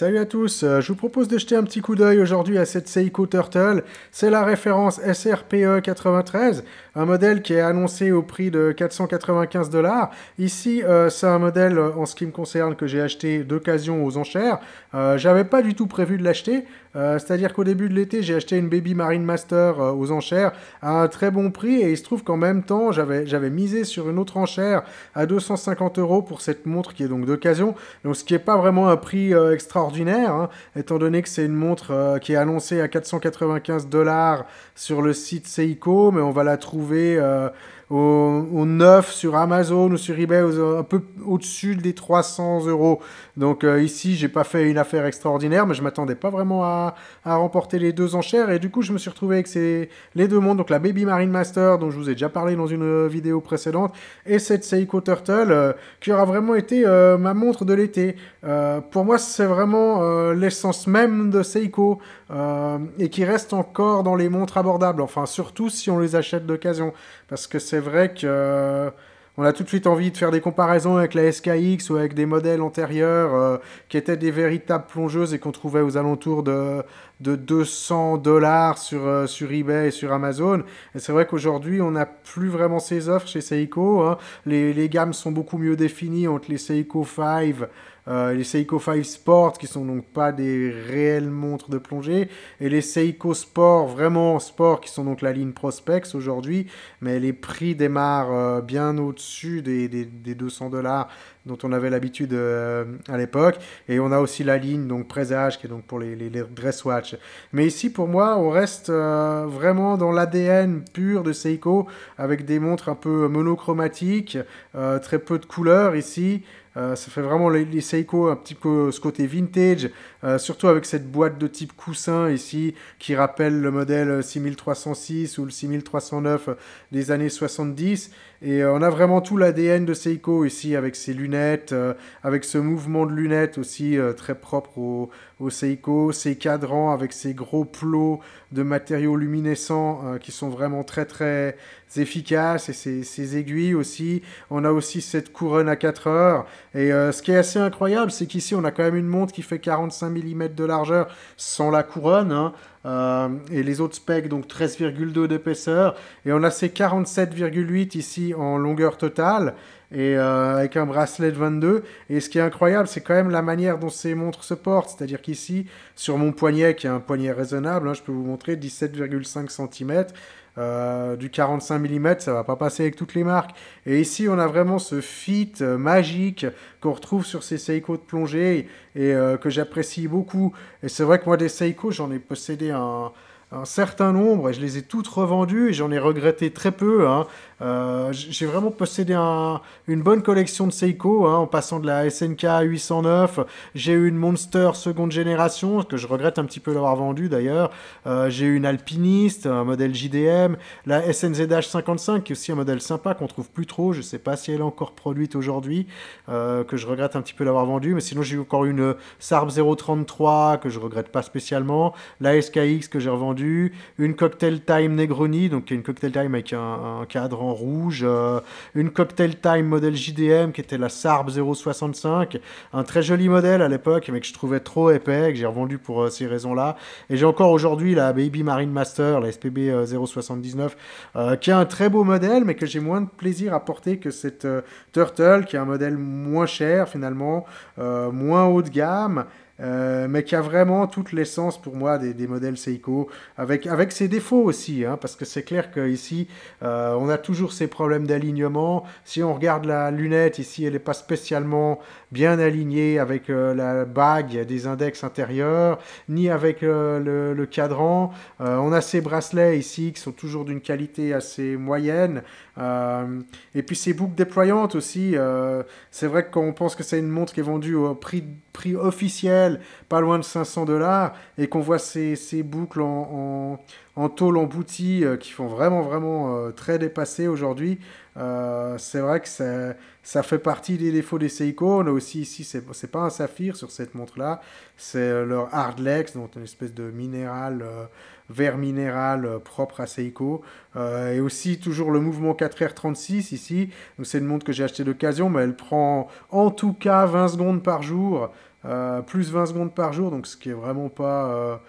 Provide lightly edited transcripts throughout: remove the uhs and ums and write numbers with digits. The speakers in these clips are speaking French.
Salut à tous, je vous propose de jeter un petit coup d'œil aujourd'hui à cette Seiko Turtle. C'est la référence SRPE93, un modèle qui est annoncé au prix de 495 $. Ici, c'est un modèle, en ce qui me concerne, que j'ai acheté d'occasion aux enchères. J'avais pas du tout prévu de l'acheter, c'est-à-dire qu'au début de l'été, j'ai acheté une Baby Marine Master aux enchères à un très bon prix, et il se trouve qu'en même temps, j'avais misé sur une autre enchère à 250 € pour cette montre qui est donc d'occasion, donc ce qui n'est pas vraiment un prix extraordinaire, hein, étant donné que c'est une montre qui est annoncée à 495 $ sur le site Seiko, mais on va la trouver au neuf sur Amazon ou sur eBay, un peu au-dessus des 300 €. Donc ici, j'ai pas fait une affaire extraordinaire, mais je m'attendais pas vraiment à remporter les deux enchères, et du coup, je me suis retrouvé avec les deux montres, donc la Baby Marine Master, dont je vous ai déjà parlé dans une vidéo précédente, et cette Seiko Turtle, qui aura vraiment été ma montre de l'été. Pour moi, c'est vraiment l'essence même de Seiko, et qui reste encore dans les montres abordables, enfin, surtout si on les achète d'occasion, parce que c'est vrai que on a tout de suite envie de faire des comparaisons avec la SKX ou avec des modèles antérieurs qui étaient des véritables plongeuses et qu'on trouvait aux alentours de 200 $ sur eBay et sur Amazon. Et c'est vrai qu'aujourd'hui, on n'a plus vraiment ces offres chez Seiko, hein. Les gammes sont beaucoup mieux définies entre les Seiko 5, les Seiko 5 Sport, qui sont donc pas des réelles montres de plongée, et les Seiko Sport, vraiment Sport, qui sont donc la ligne Prospex aujourd'hui, mais les prix démarrent bien au-dessus des 200 $ dont on avait l'habitude à l'époque, et on a aussi la ligne donc Présage, qui est donc pour les dress watch. Mais ici, pour moi, on reste vraiment dans l'ADN pur de Seiko, avec des montres un peu monochromatiques, très peu de couleurs ici. Ça fait vraiment les Seiko, un petit peu ce côté vintage, surtout avec cette boîte de type coussin ici, qui rappelle le modèle 6306 ou le 6309 des années 70, et on a vraiment tout l'ADN de Seiko ici, avec ses lunettes, avec ce mouvement de lunettes aussi très propre au Seiko, ses cadrans avec ses gros plots de matériaux luminescents qui sont vraiment très très efficaces, et ses aiguilles aussi. On a aussi cette couronne à 4 heures, et ce qui est assez incroyable, c'est qu'ici on a quand même une montre qui fait 45 mm de largeur sans la couronne, hein, et les autres specs, donc 13,2 d'épaisseur, et on a ces 47,8 ici en longueur totale, et avec un bracelet de 22. Et ce qui est incroyable, c'est quand même la manière dont ces montres se portent, c'est-à-dire qu'ici, sur mon poignet, qui est un poignet raisonnable, hein, je peux vous montrer 17,5 cm, du 45 mm, ça va pas passer avec toutes les marques. Et ici, on a vraiment ce fit magique qu'on retrouve sur ces Seiko de plongée, et que j'apprécie beaucoup. Et c'est vrai que moi, des Seiko, j'en ai possédé un certain nombre, et je les ai toutes revendues, et j'en ai regretté très peu, hein. J'ai vraiment possédé une bonne collection de Seiko, hein, en passant de la SNK 809, j'ai eu une Monster seconde génération, que je regrette un petit peu d'avoir vendue d'ailleurs, j'ai eu une Alpiniste, un modèle JDM, la SNZH 55, qui est aussi un modèle sympa qu'on trouve plus trop, je sais pas si elle est encore produite aujourd'hui, que je regrette un petit peu d'avoir vendue, mais sinon j'ai eu encore une SARB 033, que je regrette pas spécialement, la SKX que j'ai revendue, une Cocktail Time Negroni, donc une Cocktail Time avec un cadre en rouge, une Cocktail Time modèle JDM qui était la SARB 065, un très joli modèle à l'époque, mais que je trouvais trop épais, que j'ai revendu pour ces raisons-là. Et j'ai encore aujourd'hui la Baby Marine Master, la SPB 079, qui est un très beau modèle, mais que j'ai moins de plaisir à porter que cette Turtle, qui est un modèle moins cher finalement, moins haut de gamme, mais qui a vraiment toute l'essence pour moi des modèles Seiko, avec ses défauts aussi, hein, parce que c'est clair qu'ici, on a toujours ces problèmes d'alignement. Si on regarde la lunette, ici, elle n'est pas spécialement bien alignée avec la bague des index intérieurs, ni avec le cadran. On a ces bracelets ici, qui sont toujours d'une qualité assez moyenne. Et puis ces boucles déployantes aussi. C'est vrai que quand on pense que c'est une montre qui est vendue au prix officiel, pas loin de 500 $, et qu'on voit ces boucles en tôle emboutie qui font vraiment très dépassées aujourd'hui, c'est vrai que ça fait partie des défauts des Seiko. On a aussi ici, c'est pas un saphir sur cette montre là, c'est leur Hardlex, donc une espèce de minéral, vert minéral propre à Seiko, et aussi toujours le mouvement 4R36 ici, donc c'est une montre que j'ai achetée d'occasion, mais elle prend en tout cas 20 secondes par jour, plus 20 secondes par jour, donc ce qui est vraiment pas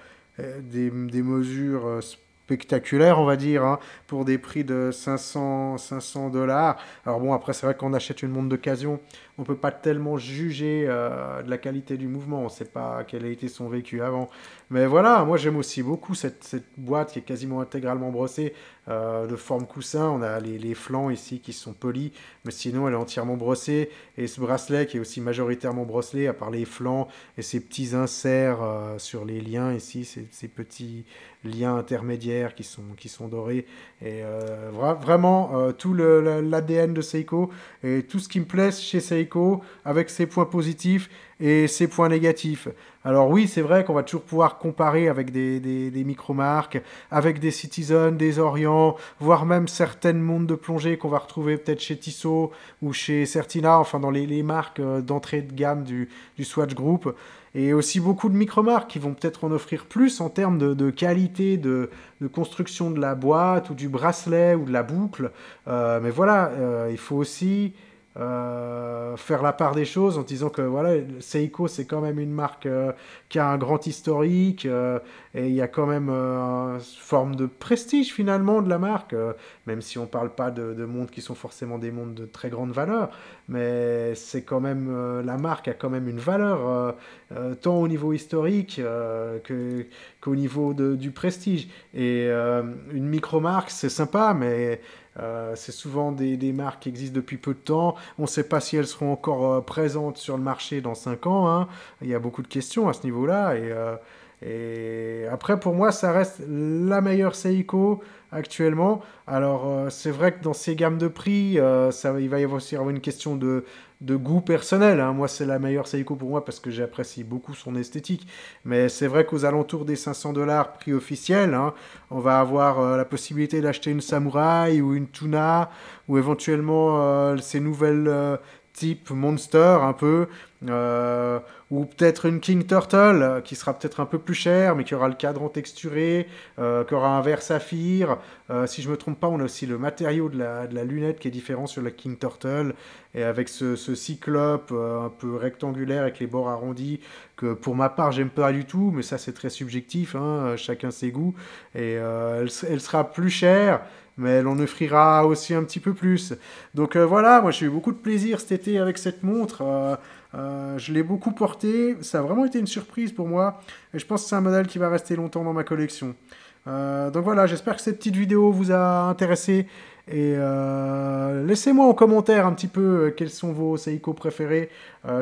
des mesures spectaculaires, on va dire, hein, pour des prix de 500 $. Alors bon, après c'est vrai qu'on achète une montre d'occasion, on peut pas tellement juger de la qualité du mouvement, on sait pas quel a été son vécu avant. Mais voilà, moi j'aime aussi beaucoup cette boîte qui est quasiment intégralement brossée, de forme coussin. On a les flancs ici qui sont polis, mais sinon elle est entièrement brossée, et ce bracelet qui est aussi majoritairement brosselé, à part les flancs et ces petits inserts sur les liens ici, ces petits liens intermédiaires qui sont dorés. Et vraiment tout l'ADN de Seiko, et tout ce qui me plaît chez Seiko, avec ses points positifs et ses points négatifs. Alors oui, c'est vrai qu'on va toujours pouvoir comparer avec des micro-marques, avec des Citizen, des Orient, voire même certaines montres de plongée qu'on va retrouver peut-être chez Tissot ou chez Certina, enfin dans les marques d'entrée de gamme du Swatch Group. Et aussi beaucoup de micro-marques qui vont peut-être en offrir plus en termes de qualité, de construction de la boîte ou du bracelet ou de la boucle. Mais voilà, il faut aussi... faire la part des choses en disant que voilà, Seiko c'est quand même une marque qui a un grand historique, et il y a quand même une forme de prestige finalement de la marque, même si on parle pas de montres qui sont forcément des montres de très grande valeur, mais c'est quand même la marque a quand même une valeur tant au niveau historique qu'au niveau du prestige. Et une micro-marque c'est sympa, mais c'est souvent des marques qui existent depuis peu de temps. On ne sait pas si elles seront encore présentes sur le marché dans 5 ans. Hein. Il y a beaucoup de questions à ce niveau-là. Et après, pour moi, ça reste la meilleure Seiko actuellement. Alors, c'est vrai que dans ces gammes de prix, il va y avoir aussi une question de goût personnel, hein. Moi c'est la meilleure Seiko pour moi parce que j'apprécie beaucoup son esthétique, mais c'est vrai qu'aux alentours des 500 $, prix officiel, hein, on va avoir la possibilité d'acheter une Samurai ou une Tuna, ou éventuellement ces nouvelles type Monster un peu, ou peut-être une King Turtle qui sera peut-être un peu plus chère mais qui aura le cadran texturé, qui aura un verre saphir. Si je me trompe pas, on a aussi le matériau de la lunette qui est différent sur la King Turtle, et avec ce cyclope un peu rectangulaire avec les bords arrondis, que pour ma part j'aime pas du tout, mais ça c'est très subjectif, hein, chacun ses goûts. Et elle sera plus chère, mais elle en offrira aussi un petit peu plus. Donc voilà, moi j'ai eu beaucoup de plaisir cet été avec cette montre. Je l'ai beaucoup portée, ça a vraiment été une surprise pour moi, et je pense que c'est un modèle qui va rester longtemps dans ma collection. Donc voilà, j'espère que cette petite vidéo vous a intéressé, et laissez-moi en commentaire un petit peu quels sont vos Seiko préférés.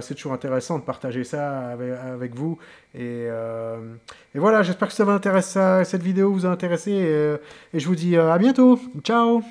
C'est toujours intéressant de partager ça avec vous, et voilà, j'espère que cette vidéo vous a intéressé, et je vous dis à bientôt, ciao.